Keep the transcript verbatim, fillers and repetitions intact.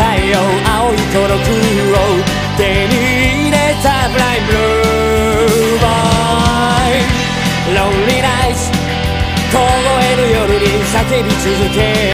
Taiyo青い孤独を手に入れた Blind Blue Boy Lonely Nights 凍える夜に叫び続け